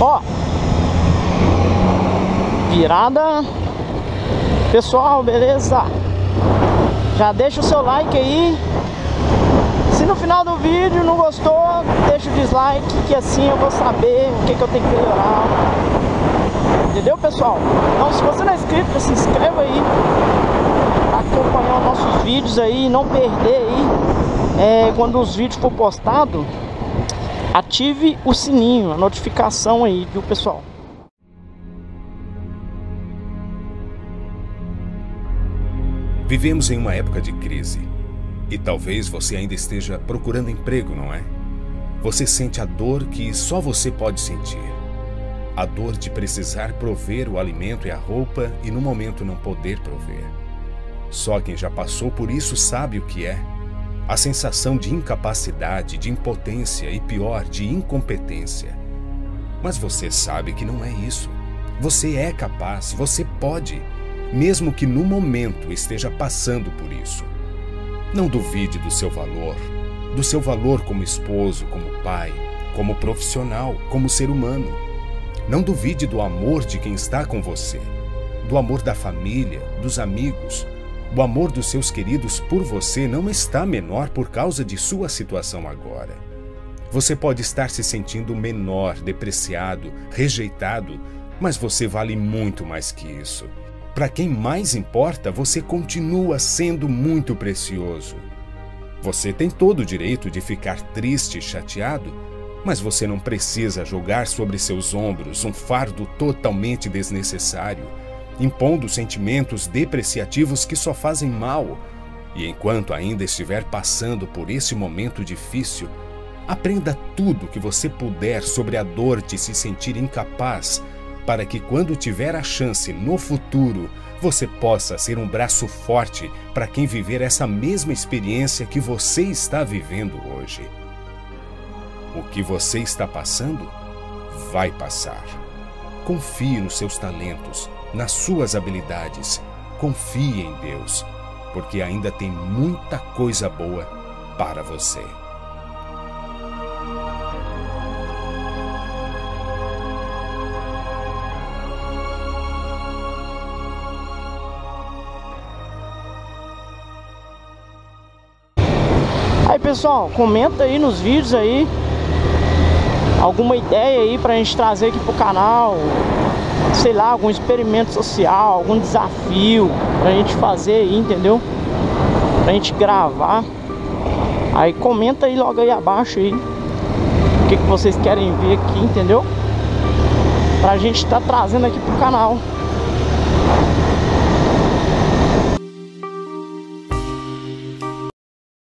Ó, virada. Pessoal, beleza? Já deixa o seu like aí. Se no final do vídeo não gostou, deixa o dislike, que assim eu vou saber o que, que eu tenho que melhorar. Entendeu, pessoal? Então, se você não é inscrito, se inscreva aí, acompanhar os nossos vídeos aí, não perder aí, quando os vídeos for postado, ative o sininho, a notificação aí, viu, pessoal? Vivemos em uma época de crise. E talvez você ainda esteja procurando emprego, não é? Você sente a dor que só você pode sentir. A dor de precisar prover o alimento e a roupa e no momento não poder prover. Só quem já passou por isso sabe o que é. A sensação de incapacidade, de impotência e pior, de incompetência. Mas você sabe que não é isso. Você é capaz, você pode, mesmo que no momento esteja passando por isso. Não duvide do seu valor como esposo, como pai, como profissional, como ser humano. Não duvide do amor de quem está com você, do amor da família, dos amigos, do amor dos seus queridos por você não está menor por causa de sua situação agora. Você pode estar se sentindo menor, depreciado, rejeitado, mas você vale muito mais que isso. Para quem mais importa, você continua sendo muito precioso. Você tem todo o direito de ficar triste e chateado, mas você não precisa jogar sobre seus ombros um fardo totalmente desnecessário, impondo sentimentos depreciativos que só fazem mal. E enquanto ainda estiver passando por esse momento difícil, aprenda tudo o que você puder sobre a dor de se sentir incapaz, para que quando tiver a chance no futuro, você possa ser um braço forte para quem viver essa mesma experiência que você está vivendo hoje. O que você está passando, vai passar. Confie nos seus talentos, nas suas habilidades. Confie em Deus, porque ainda tem muita coisa boa para você. Pessoal, comenta aí nos vídeos aí alguma ideia aí pra gente trazer aqui pro canal, sei lá, algum experimento social, algum desafio pra gente fazer aí, entendeu? Pra gente gravar. Aí comenta aí logo aí abaixo aí o que vocês querem ver aqui, entendeu? Pra gente tá trazendo aqui pro canal.